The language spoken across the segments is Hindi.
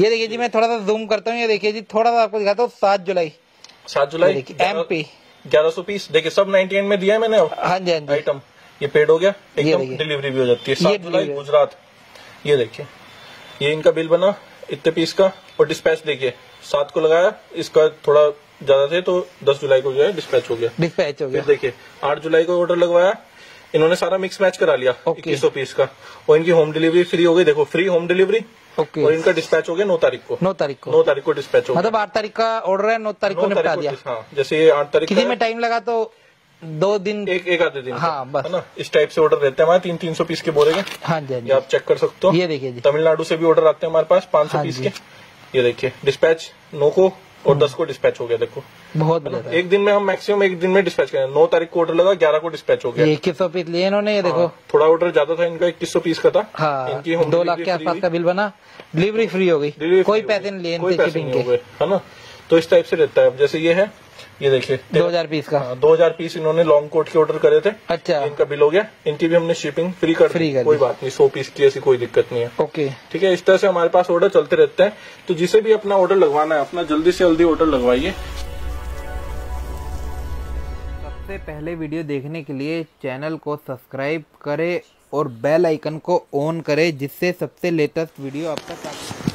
ये देखिए जी, मैं थोड़ा सा जूम करता हूँ, ये देखिए जी, थोड़ा सा आपको दिखाता हूँ। 7 जुलाई MP 1120 देखिए, सब 98 में दिया है मैंने। हाँ जी, आइटम ये पेड हो गया, एकदम डिलीवरी भी हो जाती है। 7 जुलाई गुजरात, ये देखिए, ये इनका बिल बना इतने पीस का। और डिस्पैच देखिए, 7 को लगाया, इसका थोड़ा ज्यादा थे तो 10 जुलाई को जो है डिस्पैच हो गया। देखिए 8 जुलाई को ऑर्डर लगवाया, इन्होंने सारा मिक्स मैच करा लिया 2100 पीस का, और इनकी होम डिलीवरी फ्री हो गई। देखो फ्री होम डिलीवरी। और इनका डिस्पैच हो गया 9 तारीख को डिस्पैच हो गया। मतलब 8 तारीख का ऑर्डर है, 9 तारीख को निपटा दिया। हाँ, जैसे ये 8 तारीख किसी में टाइम लगा तो 2 दिन, एक आधे दिन, हाँ बस, है ना। इस टाइप से ऑर्डर रहते हैं हमारे, 300 पीस के बोरे के। हाँ जी, आप चेक कर सकते हो। ये देखिए, तमिलनाडु से भी ऑर्डर आते हैं हमारे पास 500 पीस के। ये देखिए, डिस्पैच 9 को और 10 को डिस्पैच हो गया। देखो बहुत एक दिन में, हम मैक्सिमम एक दिन में डिस्पैच करें। 9 तारीख को ऑर्डर लगा, 11 को डिस्पैच हो गया। 2100 पीस लिए इन्होंने। ये देखो थोड़ा ऑर्डर ज्यादा था इनका, 2100 पीस का था। हाँ, इनकी 2 लाख के आसपास का बिल बना, डिलीवरी फ्री हो गई, कोई पैसे नहीं लिए, है ना। तो इस टाइप से रहता है। जैसे ये है, ये देखिए 2000 पीस का। 2000 पीस इन्होंने लॉन्ग कोट के ऑर्डर करे थे। अच्छा, इनका बिल हो गया, इनकी भी हमने शिपिंग फ्री कर दी, कोई बात नहीं। 100 पीस की ऐसी कोई दिक्कत नहीं है। ओके, ठीक है। इस तरह से हमारे पास ऑर्डर चलते रहते हैं। तो जिसे भी अपना ऑर्डर लगवाना है, अपना जल्दी से जल्दी ऑर्डर लगवाइए। सबसे पहले वीडियो देखने के लिए चैनल को सब्सक्राइब करे और बेल आइकन को ऑन करे, जिससे सबसे लेटेस्ट वीडियो आपका साथ।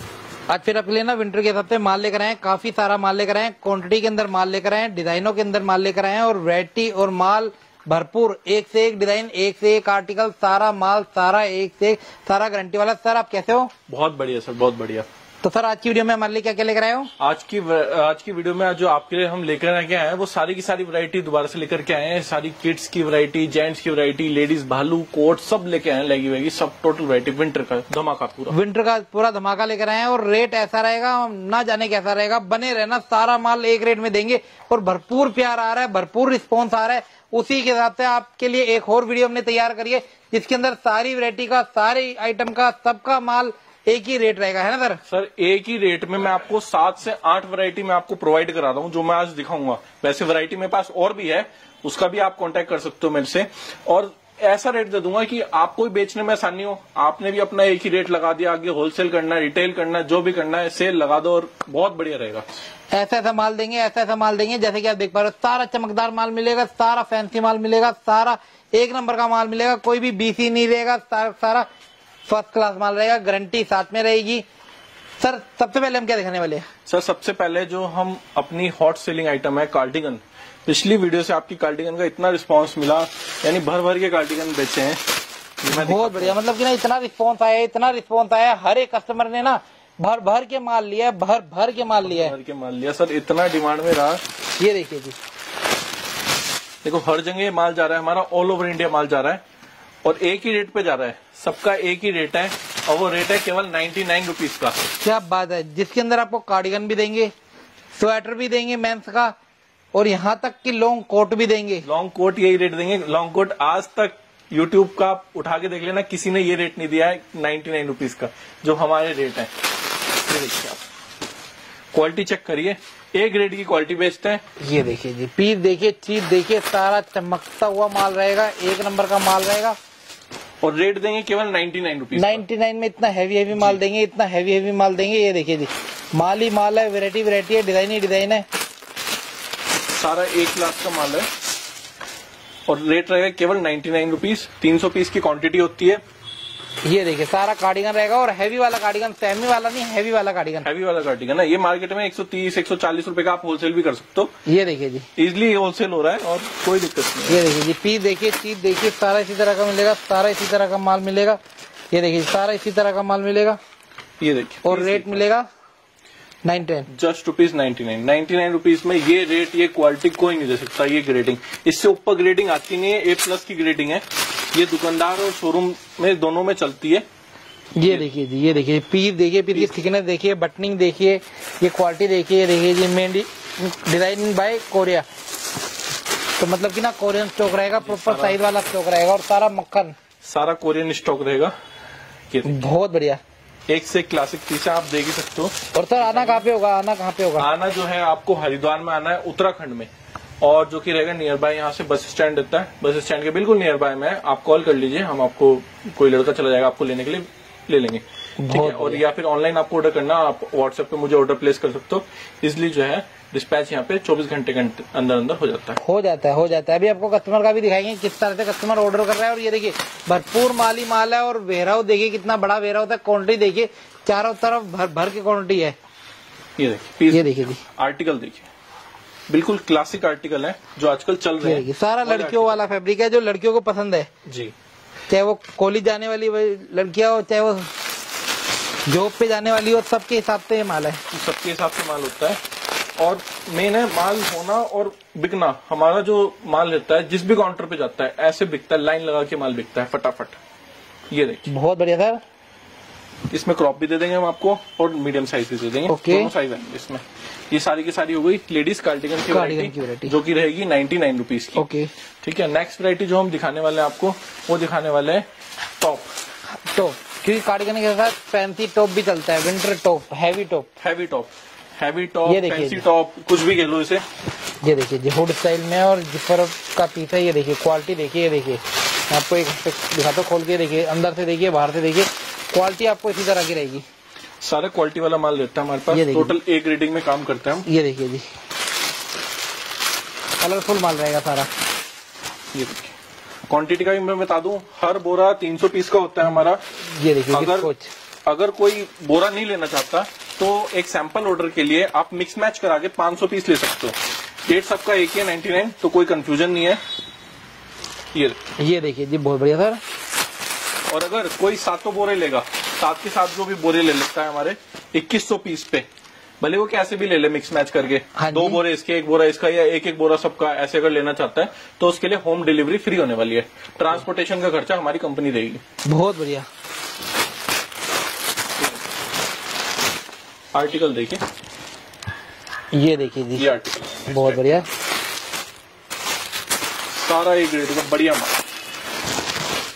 आज फिर आपके लिए ना विंटर के हिसाब से माल लेकर आए, काफी सारा माल लेकर आए, क्वांटिटी के अंदर माल लेकर आए, डिजाइनों के अंदर माल लेकर आए, और वैरायटी और माल भरपूर, एक से एक डिजाइन, एक से एक आर्टिकल, सारा माल, सारा एक से एक, सारा गारंटी वाला। सर आप कैसे हो? बहुत बढ़िया सर, बहुत बढ़िया। तो सर आज की वीडियो में हमारे लिए क्या क्या लेकर आए हो? आज की वीडियो में जो आपके लिए हम लेकर के आए हैं, वो सारी की सारी वैरायटी दोबारा से लेकर के आए हैं। सारी किड्स की वैरायटी, जेंट्स की वैरायटी, लेडीज भालू कोट सब लेके आए, लगी वेगी सब, टोटल वैरायटी। विंटर का धमाका, पूरा विंटर का पूरा धमाका लेकर आए हैं। और रेट ऐसा रहेगा, ना जाने कैसा रहेगा, बने रहना, सारा माल एक रेट में देंगे। और भरपूर प्यार आ रहा है, भरपूर रिस्पॉन्स आ रहा है। उसी के हिसाब से आपके लिए एक और वीडियो हमने तैयार करी है, जिसके अंदर सारी वैरायटी का, सारे आइटम का, सबका माल एक ही रेट रहेगा, है ना सर? सर एक ही रेट में मैं आपको 7 से 8 वैरायटी में आपको प्रोवाइड करा रहा हूँ, जो मैं आज दिखाऊंगा। वैसे वैरायटी मेरे पास और भी है, उसका भी आप कांटेक्ट कर सकते हो मेरे से। और ऐसा रेट दे दूंगा कि आपको भी बेचने में आसानी हो, आपने भी अपना एक ही रेट लगा दिया। आगे होलसेल करना है, रिटेल करना है, जो भी करना है, सेल लगा दो, और बहुत बढ़िया रहेगा। ऐसा माल देंगे, ऐसा माल देंगे, जैसे कि आप देख पा रहे हो, सारा चमकदार माल मिलेगा, सारा फैंसी माल मिलेगा, सारा एक नंबर का माल मिलेगा, कोई भी बीसी नहीं रहेगा, सारा फर्स्ट क्लास माल रहेगा, गारंटी साथ में रहेगी। सर सबसे पहले हम क्या दिखाने वाले हैं? सर सबसे पहले जो हम अपनी हॉट सेलिंग आइटम है कार्डिगन। पिछली वीडियो से आपकी कार्डिगन का इतना रिस्पांस मिला, यानी भर भर के कार्डिगन बेचे हैं, बहुत बढ़िया। मतलब कि ना इतना रिस्पांस आया, इतना रिस्पांस आया, हर एक कस्टमर ने ना भर भर के माल लिया, भर भर के माल लिया। सर इतना डिमांड में रहा। ये देखिए जी, देखो हर जगह माल जा रहा है हमारा, ऑल ओवर इंडिया माल जा रहा है, और एक ही रेट पे जा रहा है, सबका एक ही रेट है। और वो रेट है केवल 99 रुपीज का। क्या बात है, जिसके अंदर आपको कार्डिगन भी देंगे, स्वेटर भी देंगे मेंस का, और यहाँ तक कि लॉन्ग कोट भी देंगे। लॉन्ग कोट यही रेट देंगे, लॉन्ग कोट आज तक यूट्यूब का आप उठा के देख लेना, किसी ने ये रेट नहीं दिया है 99 रुपीज का, जो हमारे रेट है। ये देखिए, आप क्वालिटी चेक करिए, एक ग्रेड की क्वालिटी बेचते हैं। ये देखिए जी, पीस देखिए, चीज देखिए, सारा चमकता हुआ माल रहेगा, एक नंबर का माल रहेगा, और रेट देंगे केवल 99 रुपीज। 99 में इतना हैवी माल देंगे, इतना हैवी माल देंगे। ये देखिए जी, माल ही माल है, वैरायटी है, डिजाइन ही डिजाइन है, सारा 1 लाख का माल है, और रेट रहेगा केवल 99 रुपीज। 300 पीस की क्वांटिटी होती है। ये देखिए, सारा कार्डिगन रहेगा, और हैवी वाला कार्डिगन, सेमी वाला नहीं, हैवी वाला कार्डिगन। हैवी वाला कार्डिगन है, ये मार्केट में 130-140 रुपए का आप होलसेल भी कर सकते हो। ये देखिए जी, इजिली होलसेल हो रहा है, और कोई दिक्कत नहीं। ये देखिए जी, पीस देखिए, चीज देखिए, सारा इसी तरह का मिलेगा, सारा इसी तरह का माल मिलेगा। ये देखिए, सारा इसी तरह का माल मिलेगा। ये देखिए, और रेट मिलेगा 99, जस्ट रुपीज 99। 99 रुपीज में ये रेट, ये क्वालिटी कोई नहीं दे सकता। ये ग्रेडिंग, इससे ऊपर ग्रेडिंग आती नहीं है, A+ की ग्रेडिंग है। ये दुकानदार और शोरूम में दोनों में चलती है। ये देखिए जी, ये देखिए, पीस देखिए, पीस की थिकनेस देखिए, बटनिंग देखिए, ये क्वालिटी देखिए। देखिए जी, मेहंदी डिजाइन बाय कोरिया, तो मतलब कि ना कोरियन स्टॉक रहेगा, प्रॉपर साइज वाला स्टॉक रहेगा, और सारा मक्खन, सारा कोरियन स्टॉक रहेगा। बहुत बढ़िया, एक से क्लासिक पीछे आप देख ही सकते हो। और सर आना कहाँ पे होगा? आना कहाँ पे होगा? आना जो है आपको हरिद्वार में आना है, उत्तराखंड में, और जो कि रहेगा नियर बाय, यहाँ से बस स्टैंड रहता है, बस स्टैंड के बिल्कुल नियर बाय में। आप कॉल कर लीजिए, हम आपको, कोई लड़का चला जाएगा आपको लेने के लिए, ले लेंगे। ठीक है। और या फिर ऑनलाइन आपको ऑर्डर करना, आप व्हाट्सएप पे मुझे ऑर्डर प्लेस कर सकते हो, इसलिए जो है डिस्पैच यहाँ पे 24 घंटे के अंदर अंदर हो जाता है। अभी आपको कस्टमर का भी दिखाएंगे किस तरह से कस्टमर ऑर्डर कर रहा है। और ये देखिए भरपूर माली माल है, और वेयरहाउस देखिए कितना बड़ा वेयरहाउस है। क्वांटिटी देखिए चारों तरफ भर की क्वांटिटी है। ये देखिए आर्टिकल देखिए, बिल्कुल क्लासिक आर्टिकल है जो आजकल चल रहा है। सारा लड़कियों वाला फैब्रिक है जो लड़कियों को पसंद है जी, चाहे वो कॉलेज जाने वाली लड़कियां हो, चाहे वो जॉब पे जाने वाली हो, सबके हिसाब से ये माल है, सबके हिसाब से माल होता है। और मेन है माल होना और बिकना। हमारा जो माल रहता है जिस भी काउंटर पे जाता है ऐसे बिकता है, लाइन लगा के माल बिकता है फटाफट। ये देखिए बहुत बढ़िया सर, इसमें क्रॉप भी दे देंगे हम आपको और मीडियम साइज भी दे देंगे, दोनों साइज आएंगे इसमें। ये सारी की सारी हो गई लेडीज कार्डिगन की वैरायटी, जो की रहेगी 99 रुपीज की। ओके ठीक है। नेक्स्ट वैरायटी जो हम दिखाने वाले हैं आपको, वो दिखाने वाले है टॉप, क्योंकि कार्डिगन के साथ फैंसी टॉप भी चलता है, winter top, heavy top, fancy top, कुछ भी कह लो इसे। ये देखिए हुड स्टाइल में और जिपर का पीस है। ये देखिए क्वालिटी देखिए, ये देखिए आपको एक दिखा दो खोल के, देखिए अंदर से देखिए बाहर से देखिए, क्वालिटी आपको इसी तरह की रहेगी। सारा क्वालिटी वाला माल रहता है हमारे पास, टोटल एक रेटिंग में काम करते हैं हम। ये देखिए जी कलरफुल माल रहेगा सारा। ये देखिए क्वांटिटी का भी मैं बता दूं, हर बोरा 300 पीस का होता है हमारा। ये देखिए अगर कोई बोरा नहीं लेना चाहता तो एक सैंपल ऑर्डर के लिए आप मिक्स मैच करा के 500 पीस ले सकते हो। रेट सबका एक ही है 99, तो कोई कंफ्यूजन नहीं है। ये देखिए जी बहुत बढ़िया सर। और अगर कोई सातों बोरे लेगा, साथ के साथ जो भी बोरे ले लेता है हमारे 2100 पीस पे, भले वो कैसे भी ले ले मिक्स मैच करके, हाँ दो बोरे इसके, एक बोरा इसका, या एक एक बोरा सबका, ऐसे अगर लेना चाहता है तो उसके लिए होम डिलीवरी फ्री होने वाली है। ट्रांसपोर्टेशन का खर्चा हमारी कंपनी देगी। बहुत बढ़िया आर्टिकल देखिए, ये देखिए जी ये आर्टिकल बहुत बढ़िया, सारा एक रेट का बढ़िया माल।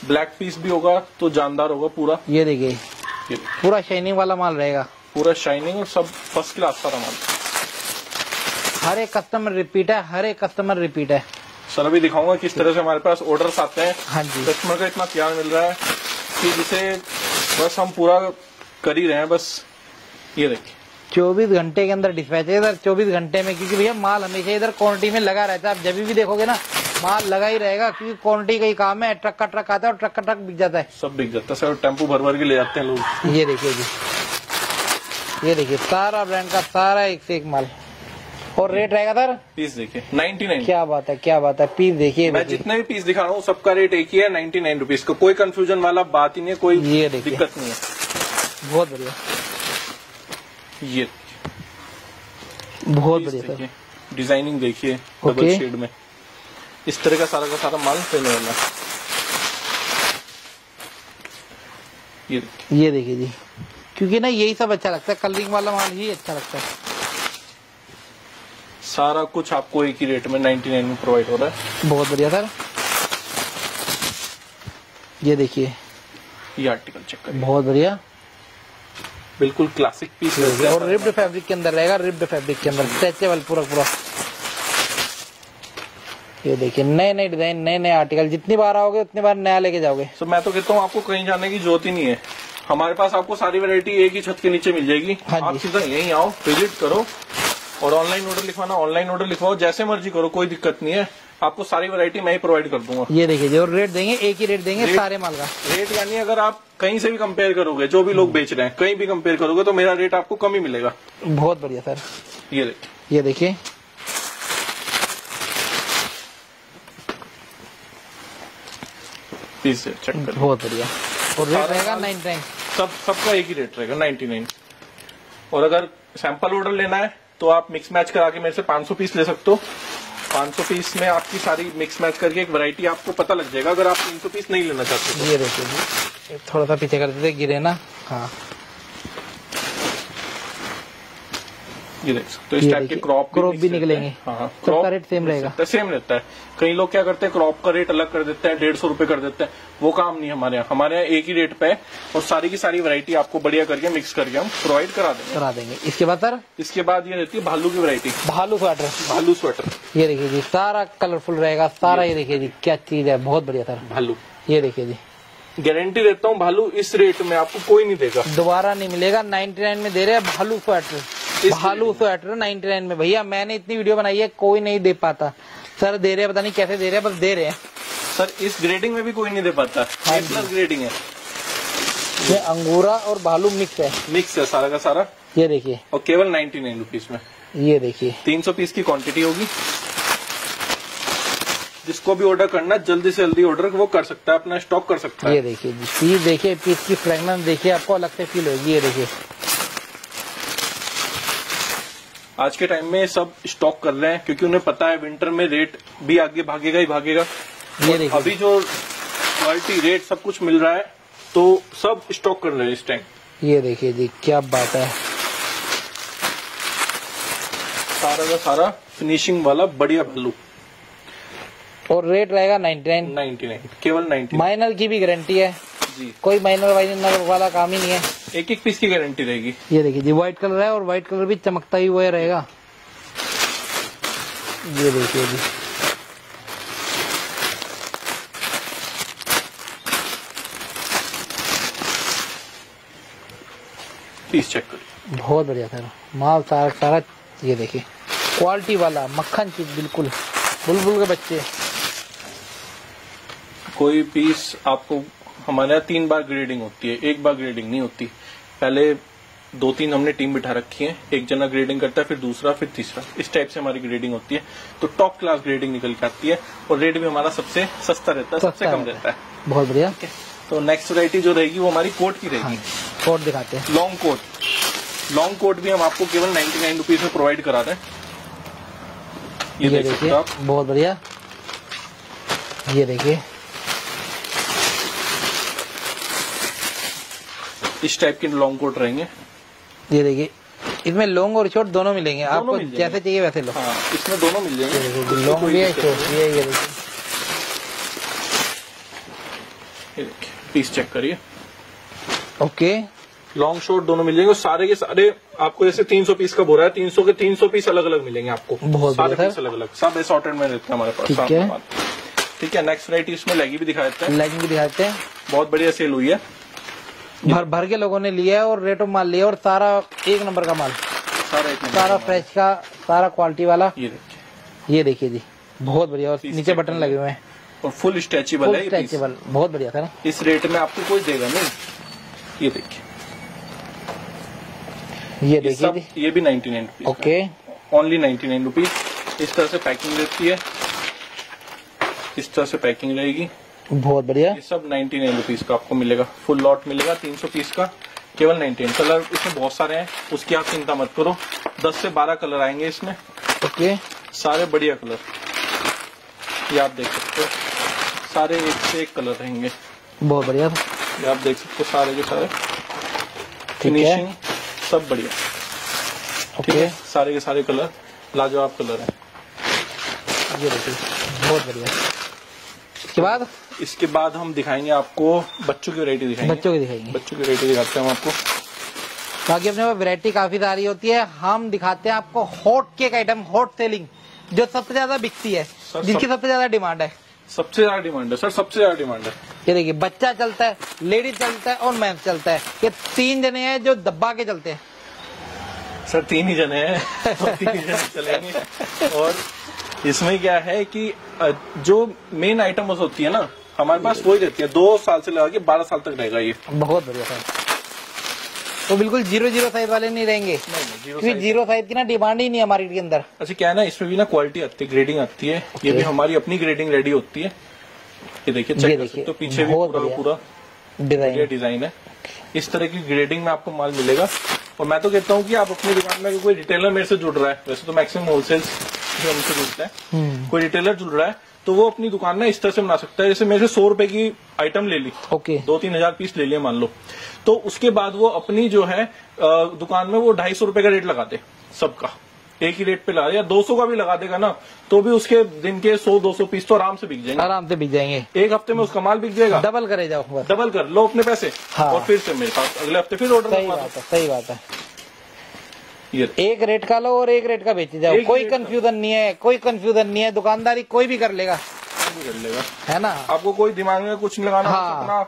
ब्लैक पीस भी होगा तो जानदार होगा पूरा। ये देखिए पूरा शाइनिंग वाला माल रहेगा, पूरा शाइनिंग और सब फर्स्ट क्लास सारा माल। हर एक कस्टमर रिपीट है। सर अभी दिखाऊंगा किस तरह से हमारे पास ऑर्डर्स आते हैं। हाँ जी, कस्टमर का इतना प्यार मिल रहा है कि जिसे बस हम पूरा कर ही रहे हैं बस। ये देखिए 24 घंटे के अंदर डिस्पैच है इधर, 24 घंटे में, क्योंकि भैया माल हमेशा इधर क्वांटिटी में लगा रहता है। आप जब भी देखोगे ना माल लगा ही रहेगा, क्योंकि क्वांटिटी का ही काम है। ट्रक का ट्रक आता है और ट्रक का ट्रक बिक जाता है, सब बिक जाता है सर, टेम्पो भर भर के ले जाते हैं लोग। ये देखिए जी, ये देखिए सारा ब्रांड का सारा एक से एक माल। और रेट रहेगा सर पीस देखिए 99। क्या बात है पीस देखिए। मैं जितने भी पीस दिखा रहा हूँ सबका रेट एक ही है 99 रुपीज का, कोई कंफ्यूजन वाला बात ही नहीं है, कोई दिक्कत नहीं है। बहुत बढ़िया, ये बहुत बढ़िया डिजाइनिंग देखिए, डबल शेड में इस तरह का सारा माल सेल होना है। ये देखिए जी, क्योंकि ना यही सब अच्छा लगता है, कलरिंग वाला माल ही अच्छा लगता है। सारा कुछ आपको एक ही रेट में 99 में प्रोवाइड हो रहा है। बहुत बढ़िया सर। ये देखिए ये आर्टिकल चेक करिए, बहुत बढ़िया, बिल्कुल क्लासिक पीस है। और रिब्ड फैब्रिक के अंदर रहेगा, रिब्ड फैब्रिक के अंदर स्ट्रेचेबल पूरा। ये देखिए नए डिजाइन, नए आर्टिकल, जितनी बार आओगे उतनी बार नया लेके जाओगे। सो मैं तो कहता हूँ आपको कहीं जाने की जरूरत ही नहीं है, हमारे पास आपको सारी वैरायटी एक ही छत के नीचे मिल जाएगी। हाँ आप सीधा यहीं आओ, विजिट करो और ऑनलाइन ऑर्डर लिखवाना, ऑनलाइन ऑर्डर लिखवाओ, जैसे मर्जी करो, कोई दिक्कत नहीं है। आपको सारी वैरायटी मैं ही प्रोवाइड कर दूंगा। ये देखिए और रेट देंगे, एक ही रेट देंगे सारे माल का। रेट यानी अगर आप कहीं से भी कंपेयर करोगे, जो भी लोग बेच रहे हैं कहीं भी कंपेयर करोगे तो मेरा रेट आपको कम ही मिलेगा। बहुत बढ़िया सर। ये देखिए पीस चेक करो, बहुत बढ़िया। और रेट रहेगा 99, सबका एक ही रेट रहेगा 99। और अगर सैंपल ऑर्डर लेना है तो आप मिक्स मैच करा के मेरे से 500 पीस ले सकते हो। 500 पीस में आपकी सारी मिक्स मैच करके एक वैरायटी आपको पता लग जाएगा, अगर आप 300 पीस नहीं लेना चाहते तो। ये देखिए थोड़ा सा पीछे कर देते, गिरे ना। हाँ ये देख सकते हो, इस टाइप के क्रॉप भी निकलेंगे। हाँ क्रॉप का रेट सेम रहेगा, सेम रहता है। कई लोग क्या करते हैं क्रॉप का रेट अलग कर देते हैं, 150 रुपए कर देते हैं, वो काम नहीं हमारे यहाँ। हमारे यहाँ एक ही रेट पे और सारी की सारी वैरायटी आपको बढ़िया करके मिक्स करके हम प्रोवाइड करा देंगे। इसके बाद सर, इसके बाद ये रहती है भालू की वैरायटी, भालू स्वेटर। ये देखिए जी सारा कलरफुल रहेगा सारा। ये देखिए जी क्या चीज है, बहुत बढ़िया सर भालू। ये देखिए जी गारंटी देता हूँ भालू इस रेट में आपको कोई नहीं देगा, दोबारा नहीं मिलेगा। 99 में दे रहे हैं भालू स्वेटर, भालू स्वेटर 99 में। भैया मैंने इतनी वीडियो बनाई है, कोई नहीं दे पाता। सर दे रहे हैं, पता नहीं कैसे दे रहे हैं, बस दे रहे हैं। सर इस ग्रेडिंग में भी कोई नहीं दे पाता, ए प्लस ग्रेडिंग है। ये अंगूरा और भालू मिक्स है, मिक्स है सारा का सारा। ये देखिए, और केवल 99 रुपीज में। ये देखिए 300 पीस की क्वांटिटी होगी। जिसको भी ऑर्डर करना जल्दी से जल्दी ऑर्डर वो कर सकता है, अपना स्टॉक कर सकता है। ये देखिए पीस, देखिए पीस की फ्रेगनेंस देखिए, आपको अलग से फील होगी। ये देखिए आज के टाइम में सब स्टॉक कर रहे हैं क्योंकि उन्हें पता है विंटर में रेट भी आगे भागेगा ही भागेगा। ये देखिए अभी जो क्वालिटी रेट सब कुछ मिल रहा है तो सब स्टॉक कर रहे हैं इस टाइम। ये देखिए जी क्या बात है, सारा का सारा फिनिशिंग वाला बढ़िया भालू। और रेट रहेगा 99, केवल 99। माइनर की भी गारंटी है जी, कोई माइनर वाला काम ही नहीं है, एक एक पीस की गारंटी रहेगी। ये देखिए जी व्हाइट कलर है और व्हाइट कलर भी चमकता ही हुआ रहेगा। ये देखिए जी पीस चेक करिए, बहुत बढ़िया सर माल सारा सारा। ये देखिए क्वालिटी वाला मक्खन चीज, बिल्कुल बुलबुल के बच्चे। कोई पीस आपको हमारे यहाँ 3 बार ग्रेडिंग होती है, एक बार ग्रेडिंग नहीं होती। पहले 2-3 हमने टीम बिठा रखी है, एक जना ग्रेडिंग करता है, फिर दूसरा, फिर तीसरा, इस टाइप से हमारी ग्रेडिंग होती है। तो टॉप क्लास ग्रेडिंग निकल के आती है और रेट भी हमारा सबसे सस्ता रहता है, सबसे कम रहता है। बहुत बढ़िया। तो नेक्स्ट वैरायटी जो रहेगी वो हमारी कोट की रहेगी। कोट दिखाते हैं, लॉन्ग कोट। लॉन्ग कोट भी हम आपको केवल 99 रुपीज में प्रोवाइड करा रहे हैं। ये देखिए बहुत बढ़िया। ये देखिए इस टाइप के लॉन्ग कोट रहेंगे। ये देखिए इसमें लॉन्ग और शॉर्ट दोनों मिलेंगे, आपको जैसे चाहिए वैसे लो। हाँ, इसमें दोनों मिल जाएंगे, लॉन्ग भी है शॉर्ट भी है। ये देखिए पीस चेक करिए, ओके लॉन्ग शॉर्ट दोनों मिलेंगे। सारे के सारे आपको जैसे 300 पीस का बोरा है, 300 के 300 पीस अलग अलग मिलेंगे आपको, बहुत सारे पीस अलग अलग, सब असॉर्टेड में रहते हैं हमारे पास। ठीक है ठीक है। नेक्स्ट वैरायटी इसमें लेगी भी दिखा देते हैं, लेगी भी दिखाते हैं। बहुत बढ़िया सेल हुई है, भर के लोगों ने लिया है और रेट ऑफ माल लिया, और सारा एक नंबर का माल, सारा फ्रेश का, सारा क्वालिटी वाला। ये देखिए जी बहुत बढ़िया, और नीचे बटन लगे हुए हैं और फुल स्ट्रेचेबल है, स्ट्रेचेबल बहुत बढ़िया था। इस रेट में आपको कोई देगा नहीं। ये देखिए, ये देखिए ये भी 99 रुपीज, ओके ओनली 99 रुपीज। इस तरह से पैकिंग रहती है, इस तरह से पैकिंग रहेगी, बहुत बढ़िया। ये सब 99 रुपीज का आपको मिलेगा, फुल लॉट मिलेगा 300 पीस का केवल 99। कलर इसमें बहुत सारे हैं, उसकी आप चिंता मत करो, 10 से 12 कलर आएंगे इसमें। ओके सारे बढ़िया कलर, ये आप देख सकते हो सारे एक से एक कलर रहेंगे, बहुत बढ़िया। ये आप देख सकते हो सारे के सारे फिनिशिंग सब बढ़िया। ठीक है, सारे के सारे कलर लाजवाब कलर है। ये देखिए बहुत बढ़िया। इसके बाद हम दिखाएंगे आपको बच्चों की वैरायटी दिखाएंगे, बच्चों की वैरायटी दिखाते हैं हम आपको। बाकी अपने पास वैरायटी काफी सारी होती है, हम दिखाते हैं आपको hot cake item, hot selling जो सबसे ज्यादा बिकती है, जिसकी सबसे ज्यादा डिमांड है। सबसे ज्यादा डिमांड है सर, सबसे ज्यादा डिमांड है। ये देखिए बच्चा चलता है, लेडीज चलता है और मैन चलता है। ये 3 जने हैं जो दबा के चलते हैं सर, 3 ही जने हैं, 3 ही जने चलेंगे। और इसमें क्या है कि जो मेन आइटम होती है ना हमारे पास वही रहती है, 2 साल से लगा के 12 साल तक रहेगा ये। बहुत बढ़िया सर। तो बिल्कुल 0-0 साइज वाले नहीं रहेंगे, क्योंकि 0 साइज की ना डिमांड ही नहीं है मार्केट के अंदर। अच्छा क्या है ना, इसमें भी ना क्वालिटी आती है, ग्रेडिंग आती है। ये भी हमारी अपनी ग्रेडिंग रेडी होती है। ये देखिए चेक कर सकते हो, पीछे भी पूरा डिजाइन है। इस तरह की ग्रेडिंग में आपको माल मिलेगा। और मैं तो कहता हूँ कि आप अपनी दुकान में कोई रिटेलर मेरे से जुड़ रहा है, वैसे तो मैक्सिमम होलसेल्स हमसे जुड़ता है, कोई रिटेलर जुड़ रहा है तो वो अपनी दुकान में इस तरह से बना सकता है। जैसे मेरे से 100 रुपए की आइटम ले ली, 2000-3000 पीस ले लिए मान लो, तो उसके बाद वो अपनी जो है दुकान में वो 250 रुपए का रेट लगा दे, सबका एक ही रेट पे लगा दे, या 200 का भी लगा देगा ना, तो भी उसके दिन के 100-200 पीस तो आराम से बिक जाएंगे, आराम से बिक जाएंगे। एक हफ्ते में उसका माल बिक जाएगा, डबल करे जाओ, डबल कर लो अपने पैसे। हाँ। और फिर से मेरे पास अगले हफ्ते फिर ऑर्डर। सही बात है, एक रेट का लो और एक रेट का बेचे जाओ, कोई कंफ्यूजन नहीं है, कोई कंफ्यूजन नहीं है। दुकानदारी कोई भी कर लेगा, है ना, आपको कोई दिमाग में कुछ नहीं लगाना। हाँ।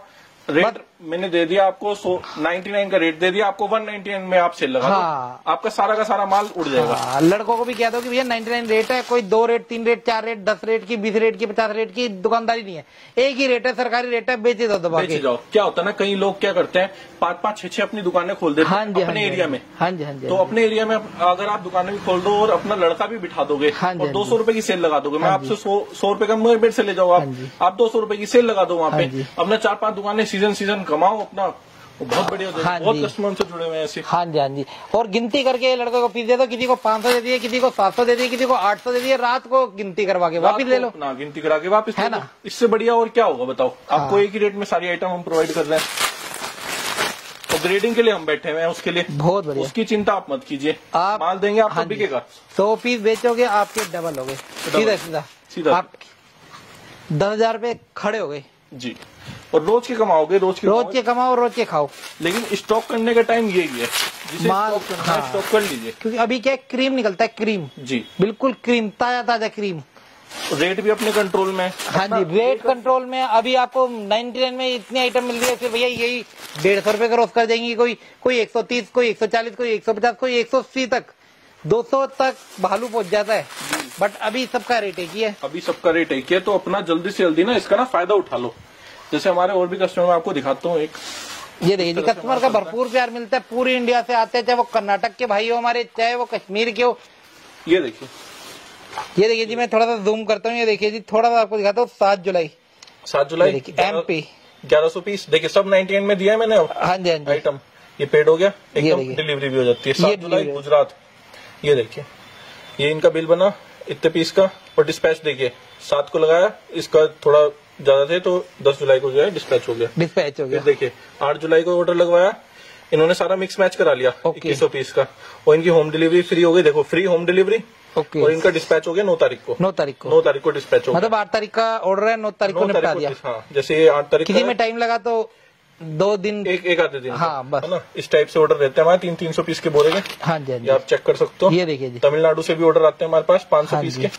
रेट मैंने दे दिया आपको 99 का रेट दे दिया आपको 199 में आप सेल लगा हाँ। तो आपका सारा का सारा माल उड़ जाएगा हाँ। लड़कों को भी कह दो कि भैया 99 रेट है, कोई 2 रेट 3 रेट 4 रेट 10 रेट की 20 रेट की 50 रेट की दुकानदारी नहीं है, एक ही रेट है, सरकारी रेट है, बेचे दो दबा के। क्या होता है ना, कई लोग क्या करते हैं 5-5, 6-6 अपनी दुकानें खोल देते हैं अपने एरिया में। हाँ जी, हाँ जी। तो अपने एरिया में अगर आप दुकानें भी खोल दो और अपना लड़का भी बिठा दोगे, 200 रुपए की सेल लगा दोगे, मैं आपसे 100 रुपए का मेरे से ले जाओ, आप 200 रुपए की सेल लगा दो वहाँ पे, अपना 4-5 दुकानें सीजन कमाओ अपना, बहुत बढ़िया हाँ बहुत कस्टमर से जुड़े हुए हैं ऐसे। हाँ जी, हाँ जी। और गिनती करके लड़कों को पीस दे दो, किसी को 500 दे दिए, किसी को 700 दे दिए, किसी को 800 दे दिए, रात को गिनती करवा के वापस ले लो ना, गिनती करा के वापस है ना, इससे बढ़िया और क्या होगा बताओ। आपको एक ही रेट में सारी आइटम हम प्रोवाइड कर रहे हैं, ग्रेडिंग के लिए हम बैठे हुए हैं, उसके लिए बहुत बढ़िया, उसकी चिंता आप मत कीजिए, आप माल देंगे, आपको बिकेगा। 100 पीस बेचोगे आपके डबल हो गए, सीधा सीधा सीधा आप 10,000 रूपये खड़े हो गए जी, और रोज के कमाओगे, रोज के कमाओ, रोज के खाओ। लेकिन स्टॉक करने का टाइम ये ही है, जिसे स्टॉक कर लीजिए, क्योंकि अभी क्या क्रीम निकलता है, क्रीम जी बिल्कुल क्रीम, ताजा ताजा क्रीम, रेट भी अपने कंट्रोल में। हाँ जी, रेट कंट्रोल में। अभी आपको 99 में इतनी आइटम मिल रही है, फिर भैया यही 150 रुपए क्रॉस कर देंगी, कोई 130, कोई 140, कोई 150, कोई 180 तक, 200 तक भालू पहुंच जाता है। बट अभी सबका रेट एक ही है, अभी सबका रेट एक ही है, तो अपना जल्दी से जल्दी ना इसका ना फायदा उठा लो। जैसे हमारे और भी कस्टमर, आपको दिखाता हूँ एक, ये देखिए कस्टमर का भरपूर प्यार मिलता है, पूरी इंडिया से आते हैं, चाहे वो कर्नाटक के भाई हो हमारे, चाहे वो कश्मीर के हो। ये देखिए, ये देखिए जी, मैं थोड़ा सा जूम करता हूँ, ये देखिए जी, थोड़ा सा आपको दिखाता हूँ। 7 जुलाई MP 1100 पीस, देखिए सब 99 में दिया है मैंने। हाँ जी, आइटम ये पेड हो गया, एकदम डिलीवरी भी हो जाती है। 7 जुलाई गुजरात, ये देखिए, ये इनका बिल बना इतने पीस का, और डिस्पैच देखिए 7 को लगाया, इसका थोड़ा ज्यादा थे तो 10 जुलाई को जो है डिस्पैच हो गया, देखिए 8 जुलाई को ऑर्डर लगवाया, इन्होंने सारा मिक्स मैच करा लिया 2100 पीस का, और इनकी होम डिलीवरी फ्री हो गई, देखो फ्री होम डिलीवरी, और इनका डिस्पैच हो गया 9 तारीख को डिस्पैच हो गया, मतलब 8 तारीख का ऑर्डर है, 9 तारीख को निपटा दिया। हाँ, जैसे 8 तारीख किसी में टाइम लगा तो 2 दिन, एक आधे दिन, हाँ बस, है ना, इस टाइप से ऑर्डर रहते हैं हमारे, 300-300 पीस के बोरे के। हाँ जी, आप चेक कर सकते हो। ये देखिए तमिलनाडु से भी ऑर्डर आते हैं हमारे पास 500 पीस के,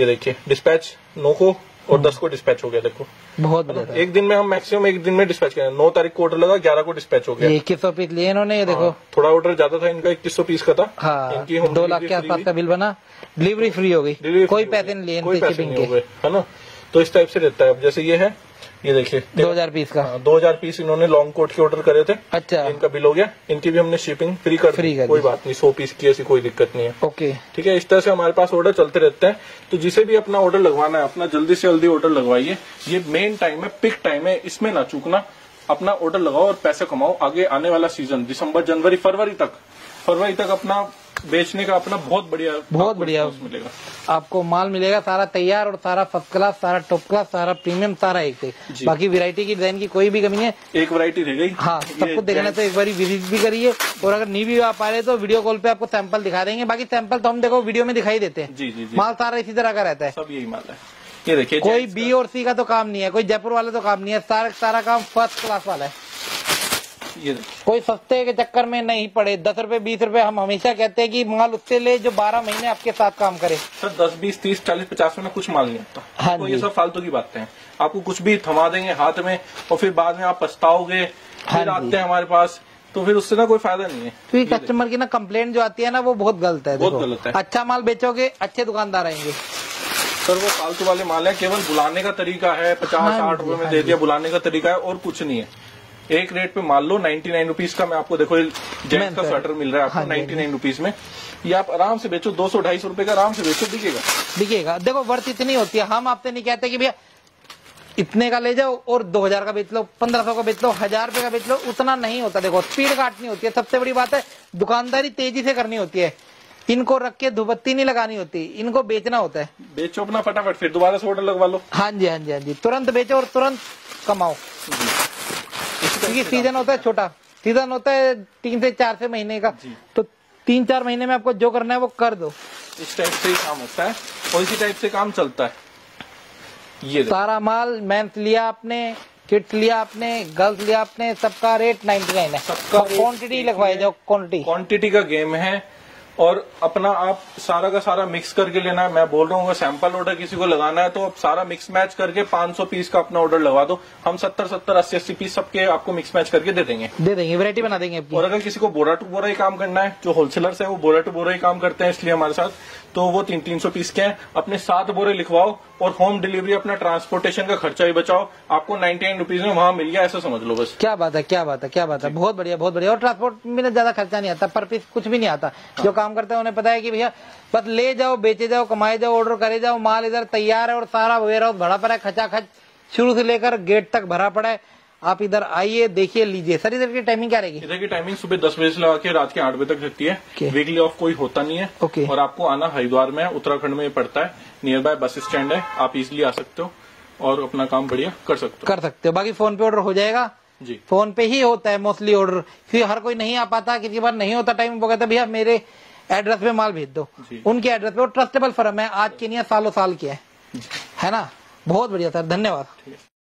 ये देखिए डिस्पैच 9 को और 10 को डिस्पैच हो गया, देखो बहुत बढ़िया। एक दिन में हम मैक्सिमम एक दिन में डिस्पैच करें, 9 तारीख को ऑर्डर लगा, 11 को डिस्पैच हो गया, 2100 पीस लिए इन्होंने। ये देखो थोड़ा ऑर्डर ज्यादा था इनका, 2100 पीस का था। हाँ, इनकी 2 लाख के आसपास का बिल बना, डिलीवरी फ्री हो गई, कोई पैसे नहीं लिए, है ना। तो इस टाइप से रहता है। अब जैसे ये है, ये देखिए 2000 पीस का, 2000 पीस इन्होंने लॉन्ग कोट के ऑर्डर करे थे। अच्छा, इनका बिल हो गया, इनकी भी हमने शिपिंग फ्री कर दी, कोई बात नहीं, 100 पीस की ऐसी कोई दिक्कत नहीं है। ओके, ठीक है, इस तरह से हमारे पास ऑर्डर चलते रहते हैं। तो जिसे भी अपना ऑर्डर लगवाना है, अपना जल्दी से जल्दी ऑर्डर लगवाइए, ये मेन टाइम है, पिक टाइम है, इसमें ना चूकना, अपना ऑर्डर लगाओ और पैसे कमाओ। आगे आने वाला सीजन दिसंबर, जनवरी, फरवरी तक अपना बेचने का अपना बहुत बढ़िया मिलेगा, आपको माल मिलेगा सारा तैयार, और सारा फर्स्ट क्लास, सारा टॉप क्लास, सारा प्रीमियम, सारा एक से, बाकी वैरायटी की डिजाइन की कोई भी कमी है, एक वैरायटी रह गई। हाँ, सबको देखना तो एक बार विजिट भी करिए, और अगर नहीं भी आ पा रहे तो वीडियो कॉल पे आपको सैंपल दिखा देंगे, बाकी सैंपल तो हम देखो वीडियो में दिखाई देते हैं। जी जी, माल सारा इसी तरह का रहता है, सब यही माल है। ये देखिए, कोई B और C का तो काम नहीं है, कोई जयपुर वाला तो काम नहीं है, सारा काम फर्स्ट क्लास वाला है। ये कोई सस्ते के चक्कर में नहीं पड़े, 10 रुपए 20 रुपए, हम हमेशा कहते हैं कि माल उससे ले जो 12 महीने आपके साथ काम करे। सर 10, 20, 30, 40, 50 में कुछ माल नहीं आता। हाँ, तो ये सब फालतू की बातें हैं, आपको कुछ भी थमा देंगे हाथ में और फिर बाद में आप पछताओगे। फिर आते हैं हमारे पास तो फिर उससे ना कोई फायदा नहीं है, क्योंकि कस्टमर की ना कंप्लेंट जो आती है ना वो बहुत गलत है, बहुत गलत है। अच्छा माल बेचोगे, अच्छे दुकानदार आएंगे। सर वो फालतू वाले माल है, केवल बुलाने का तरीका है, 50-60 रुपए में दे दिया, बुलाने का तरीका है और कुछ नहीं है। एक रेट पे मान लो 99 रुपीज का, मैं आपको देखो जेंट्स का स्वेटर मिल रहा है आपको 99 रुपीज में, ये आप आराम से बेचो, 200-250 रुपए का आराम से बेचो, दिखेगा। देखो वर्थ इतनी होती है, हम आपसे नहीं कहते कि भैया इतने का ले जाओ और 2000 का बेच लो, 1500 का बेच लो, 1000 रुपए का बेच लो, उतना नहीं होता। देखो स्पीड काटनी होती है, सबसे बड़ी बात है दुकानदारी तेजी से करनी होती है, इनको रख के धुपत्ती नहीं लगानी होती, इनको बेचना होता है, बेचो अपना फटाफट, फिर दोबारा से ऑर्डर लगवा लो। हाँ जी, हाँ जी, हाँ जी, तुरंत बेचो और तुरंत कमाओ, क्योंकि सीजन होता है छोटा, सीजन होता है 3 से 4 महीने का, तो 3-4 महीने में आपको जो करना है वो कर दो। इस टाइप से काम होता है और इसी टाइप से काम चलता है। ये सारा माल मेंस लिया आपने, किट लिया आपने, गर्ल्स लिया आपने, सबका रेट 99 है, सबका क्वांटिटी लगवाया जाओ, क्वांटिटी का गेम है। और अपना आप सारा का सारा मिक्स करके लेना है। मैं बोल रहा हूँ सैंपल ऑर्डर किसी को लगाना है तो आप सारा मिक्स मैच करके 500 पीस का अपना ऑर्डर लगा दो, हम 70, 80 पीस सबके आपको मिक्स मैच करके दे देंगे, वैरायटी बना देंगे। और अगर किसी को बोरा टू बोरा ही काम करना है, जो होलसेलर्स है वो बोरा टू बोरा ही काम करते हैं इसलिए हमारे साथ, तो वो 300 पीस के हैं, अपने 7 बोरे लिखवाओ और होम डिलीवरी, अपना ट्रांसपोर्टेशन का खर्चा ही बचाओ, आपको 99 रुपीज में वहाँ मिल गया, ऐसा समझ लो बस। क्या बात है, बहुत बढ़िया बहुत बढ़िया। और ट्रांसपोर्ट में ज्यादा खर्चा नहीं आता, पर पीस कुछ भी नहीं आता। जो काम करते हैं उन्हें पता है कि भैया बस ले जाओ, बेचे जाओ, कमाए जाओ, ऑर्डर करे जाओ, माल इधर तैयार है और सारा वेयर हाउस भरा पड़ा है, खचाखच शुरू से लेकर गेट तक भरा पड़ा है। आप इधर आइए, देखिए, लीजिए। सर इधर की टाइमिंग क्या रहेगी? इधर की टाइमिंग सुबह 10 बजे से लगा के रात के 8 बजे तक रहती है। वीकली ऑफ कोई होता नहीं है। और आपको आना हरिद्वार में, उत्तराखंड में पड़ता है, नियर बाय बस स्टैंड है, आप इजिली आ सकते हो और अपना काम बढ़िया कर सकते हो। बाकी फोन पे ऑर्डर हो जाएगा जी, फोन पे ही होता है मोस्टली ऑर्डर, फिर हर कोई नहीं आ पाता, किसी बार नहीं होता टाइम, वो कहता भैया मेरे एड्रेस पे माल भेज दो, उनके एड्रेस पे। ट्रस्टेबल फर्म है, आज के लिए सालों साल की है ना। बहुत बढ़िया सर, धन्यवाद।